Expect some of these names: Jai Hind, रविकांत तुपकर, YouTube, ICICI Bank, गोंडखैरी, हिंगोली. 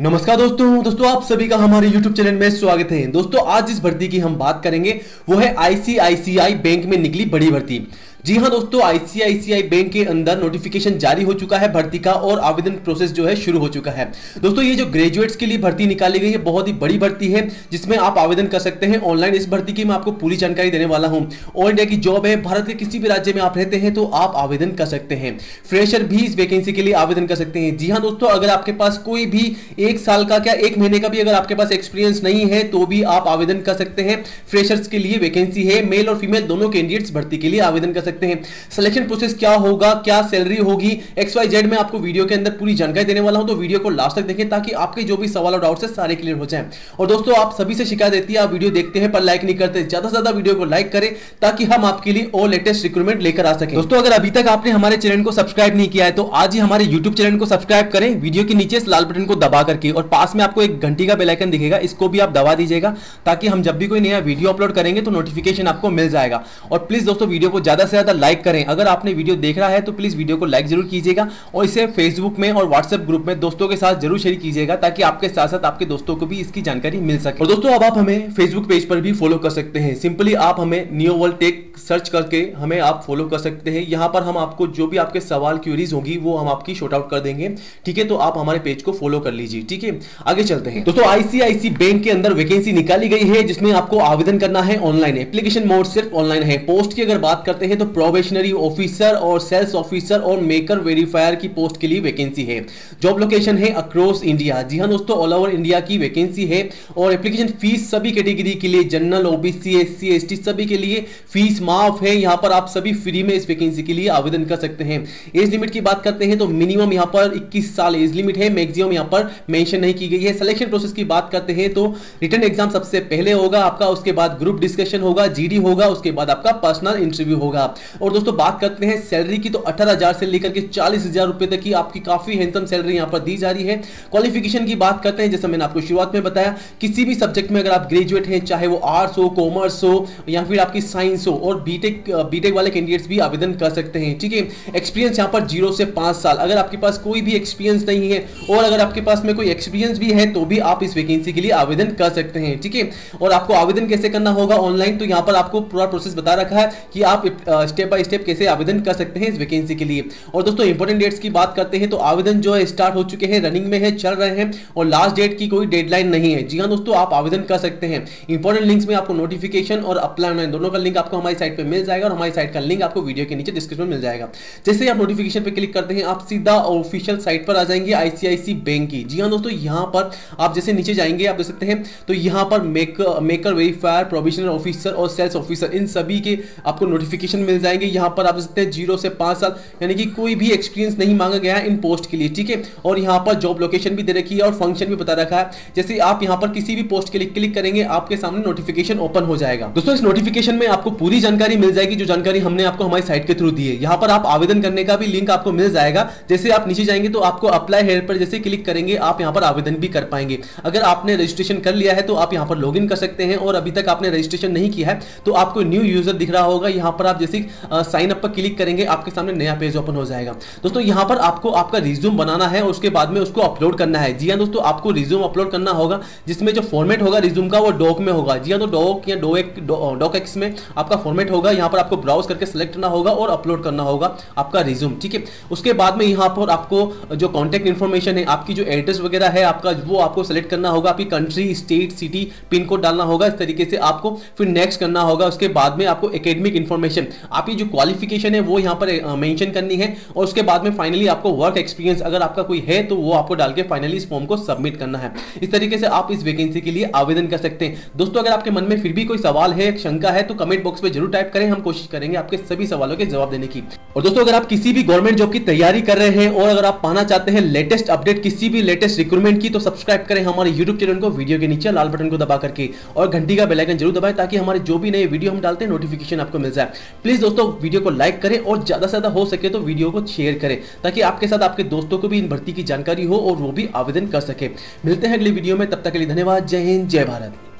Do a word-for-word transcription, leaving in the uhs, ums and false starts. नमस्कार दोस्तों दोस्तों आप सभी का हमारे YouTube चैनल में स्वागत है। दोस्तों आज जिस भर्ती की हम बात करेंगे वो है आई सी आई सी आई बैंक में निकली बड़ी भर्ती। जी हाँ दोस्तों, आई सी आई सी आई बैंक के अंदर नोटिफिकेशन जारी हो चुका है भर्ती का और आवेदन प्रोसेस जो है शुरू हो चुका है। दोस्तों ये जो ग्रेजुएट्स के लिए भर्ती निकाली गई है बहुत ही बड़ी भर्ती है जिसमें आप आवेदन कर सकते हैं ऑनलाइन। इस भर्ती की मैं आपको पूरी जानकारी देने वाला हूँ। ऑल इंडिया की जॉब है, भारत के किसी भी राज्य में आप रहते हैं तो आप आवेदन कर सकते हैं। फ्रेशर भी इस वैकेंसी के लिए आवेदन कर सकते हैं। जी हाँ दोस्तों, अगर आपके पास कोई भी एक साल का क्या एक महीने का भी अगर आपके पास एक्सपीरियंस नहीं है तो भी आप आवेदन कर सकते हैं। फ्रेशर्स के लिए वैकेंसी है, मेल और फीमेल दोनों कैंडिडेट्स भर्ती के लिए आवेदन कर सकते हैं। सिलेक्शन प्रोसेस क्या होगा, क्या सैलरी होगी, एक्स वाई जेड में आपको वीडियो के अंदर पूरी जानकारी देने वाला हूं, तो वीडियो को लास्ट तक देखें ताकि आपके जो भी सवाल और डाउट्स हैं सारे क्लियर हो जाएं। और दोस्तों आप सभी से शिकायत रहती है आप वीडियो देखते हैं पर लाइक नहीं करते, ज्यादा से ज्यादा वीडियो को लाइक करें ताकि हम आपके लिए और लेटेस्ट रिक्रूटमेंट लेकर आ सकें। दोस्तों अगर अभी तक आपने हमारे चैनल को सब्सक्राइब नहीं किया है तो आज ही हमारे यूट्यूब चैनल को सब्सक्राइब करें, वीडियो के नीचे लाल बटन को दबा करके, और पास में आपको एक घंटी का बेल आइकन दिखेगा, इसको भी आप दबा दीजिएगा ताकि हम जब भी कोई नया वीडियो अपलोड करेंगे तो नोटिफिकेशन आपको मिल जाएगा। और प्लीज दोस्तों वीडियो को ज्यादा ज्यादा लाइक करें। अगर आपने वीडियो देख रहा है तो प्लीज वीडियो को लाइक जरूर कीजिएगा और इसे फेसबुक में और व्हाट्सएप ग्रुप में दोस्तों के साथ जरूर शेयर कीजिएगा ताकि आपके साथ साथ आपके दोस्तों को भी इसकी जानकारी मिल सके। और दोस्तों अब आप हमें फेसबुक पेज पर भी फॉलो कर सकते हैं। सिंपली आप हमें न्यू वर्ल्ड टेक सर्च करके हमें आप फॉलो कर सकते हैं। यहाँ पर हम आपको जो भी आपके सवाल क्यूरीज होगी वो हम आपकी शॉर्ट आउट कर देंगे, ठीक है। तो आप हमारे पेज को फॉलो कर लीजिए, ठीक है। आगे चलते हैं दोस्तों, आई सी आई सी आई बैंक के अंदर वैकेंसी निकाली गई है जिसमें आपको आवेदन करना है ऑनलाइन। एप्लीकेशन मोड सिर्फ ऑनलाइन है। पोस्ट की अगर बात करते हैं तो प्रोबेशनरी ऑफिसर और सेल्स ऑफिसर और मेकर वेरीफायर की पोस्ट के लिए वैकेंसी है। जॉब लोकेशन है अक्रॉस इंडिया। जी हाँ दोस्तों, ऑल ओवर इंडिया की वैकेंसी है। और एप्लीकेशन फीस सभी कैटेगरी के लिए, general, O B C, S C, S T सभी के लिए फीस माफ है। यहाँ पर आप सभी फ्री में इस वैकेंसी के लिए आवेदन कर सकते हैं। एज लिमिट की बात करते हैं तो मिनिमम यहाँ पर इक्कीस साल एज लिमिट है, मैक्सिमम यहाँ पर मेंशन नहीं की गई है। सिलेक्शन प्रोसेस की बात करते हैं तो रिटन एग्जाम सबसे पहले होगा आपका, उसके बाद ग्रुप डिस्कशन होगा, जी डी होगा, उसके बाद आपका पर्सनल इंटरव्यू होगा। और दोस्तों बात करते हैं सैलरी की तो अठारह हज़ार से लेकर के चालीस हज़ार रुपए तक की आपकी काफी हैंडसम सैलरी यहां पर दी जा रही है। क्वालिफिकेशन की बात करते हैं, जैसे मैंने आपको शुरुआत में बताया, किसी भी सब्जेक्ट में अगर आप ग्रेजुएट हैं, चाहे वो आर्ट्स हो, कॉमर्स हो या फिर आपकी साइंस हो, और बीटेक बीटेक वाले कैंडिडेट्स भी आवेदन कर सकते हैं, ठीक है। एक्सपीरियंस यहां पर जीरो से पांच साल। अगर आपके पास कोई भी एक्सपीरियंस नहीं है और अगर आपके पास में कोई एक्सपीरियंस भी है तो भी आप इस वैकेंसी के लिए आवेदन कर सकते हैं, ठीक है। और आपको आवेदन कैसे करना होगा ऑनलाइन, तो यहां पर आपको पूरा प्रोसेस बता रखा है कि आप स्टेप बाय स्टेप कैसे आवेदन कर सकते हैं इस वैकेंसी के लिए। और दोस्तों इंपॉर्टेंट डेट्स की बात करते हैं तो आवेदन जो है स्टार्ट हो चुके हैं, रनिंग में है, चल रहे हैं, और लास्ट डेट की कोई डेडलाइन नहीं है। जी हाँ दोस्तों, आप आवेदन कर सकते हैं। इंपॉर्टेंट लिंक्स में आपको नोटिफिकेशन और अप्लाई ऑनलाइन दोनों का लिंक आपको हमारी साइट पर मिल जाएगा और हमारी साइट का लिंक आपको वीडियो के नीचे डिस्क्रिप्शन में मिल जाएगा। जैसे ही आप नोटिफिकेशन पर क्लिक करते हैं आप सीधा ऑफिशियल साइट पर आ जाएंगे आई सी आई सी आई बैंक की। जी हाँ दोस्तों, यहाँ पर आप जैसे नीचे जाएंगे आप देख सकते हैं तो यहाँ पर मेकर वेरीफायर, प्रोबेशनरी ऑफिसर और सेल्स ऑफिसर, इन सभी के आपको नोटिफिकेशन मिल जाएंगे। यहाँ पर आप सकते हैं जीरो से पांच साल, यानी कि कोई भी एक्सपीरियंस नहीं मांगा गया है इन पोस्ट के लिए, ठीक है। और यहाँ पर जॉब लोकेशन भी दे रखी है और फंक्शन भी बता रखा है। जैसे आप यहाँ पर किसी भी पोस्ट के लिए क्लिक करेंगे आपके सामने नोटिफिकेशन ओपन हो जाएगा। दोस्तों इस नोटिफिकेशन में आपको पूरी जानकारी मिल जाएगी जो जानकारी हमने आपको हमारी साइट के थ्रू दी है। यहाँ पर आप आवेदन करने का भी लिंक आपको मिल जाएगा। जैसे आप नीचे जाएंगे तो आपको अप्लाई हेयर पर जैसे क्लिक करेंगे आप यहाँ पर आवेदन भी कर पाएंगे। अगर आपने रजिस्ट्रेशन कर लिया है तो आप यहाँ पर लॉग इन कर सकते हैं, और अभी तक आपने रजिस्ट्रेशन नहीं किया है तो आपको न्यू यूजर दिख रहा होगा। यहाँ पर आप जैसे साइन अप पर क्लिक करेंगे आपके सामने नया पेज ओपन हो जाएगा। दोस्तों यहाँ पर आपको आपका रिज्यूम बनाना है और उसके बाद में उसको अपलोड करना है। जी हाँ दोस्तों, आपको रिज्यूम अपलोड करना होगा जिसमें जो फॉर्मेट होगा रिज्यूम का वो डॉक में होगा। जी हाँ, तो डॉक या डॉक डॉक एक्स में आपका फॉर्मेट होगा। यहाँ पर आपको ब्राउज करके सिलेक्ट करना होगा और अपलोड करना होगा आपका रिज्यूम, ठीक है। उसके बाद में यहाँ पर आपको जो कॉन्टैक्ट इन्फॉर्मेशन है, आपकी जो एड्रेस वगैरह है आपका, वो आपको सिलेक्ट करना होगा। आपकी country, state, city, pin code डालना होगा इस तरीके से आपको, फिर नेक्स्ट करना होगा। उसके बाद में आपको एकेडमिक इन्फॉर्मेशन, आपकी जो क्वालिफिकेशन है वो यहाँ पर मेंशन करनी है, और उसके बाद में फाइनली आपको वर्क एक्सपीरियंस अगर आपका कोई है तो वो आपको डाल के फाइनली इस फॉर्म को सबमिट करना है। इस तरीके से आप इस वैकेंसी के लिए आवेदन कर सकते हैं। दोस्तों अगर आपके मन में फिर भी कोई सवाल है, शंका है, तो कमेंट बॉक्स में जरूर टाइप करें, हम कोशिश करेंगे आपके सभी सवालों के जवाब देने की। और दोस्तों अगर आप किसी भी गवर्नमेंट जॉब की तैयारी कर रहे हैं और अगर आप पाना चाहते हैं लेटेस्ट अपडेट किसी भी लेटेस्ट रिक्रूटमेंट की, तो सब्सक्राइब करें हमारे यूट्यूब चैनल को वीडियो के नीचे लाल बटन को दबा करके, और घंटी का बेल आइकन जरूर दबाएं ताकि हमारे जो भी नए वीडियो हम डालते हैं नोटिफिकेशन आपको मिल जाए। प्लीज दोस्तों वीडियो को लाइक करें और ज्यादा से ज्यादा हो सके तो वीडियो को शेयर करें ताकि आपके साथ आपके दोस्तों को भी इन भर्ती की जानकारी हो और वो भी आवेदन कर सके। मिलते हैं अगले वीडियो में, तब तक के लिए धन्यवाद। जय हिंद, जय भारत।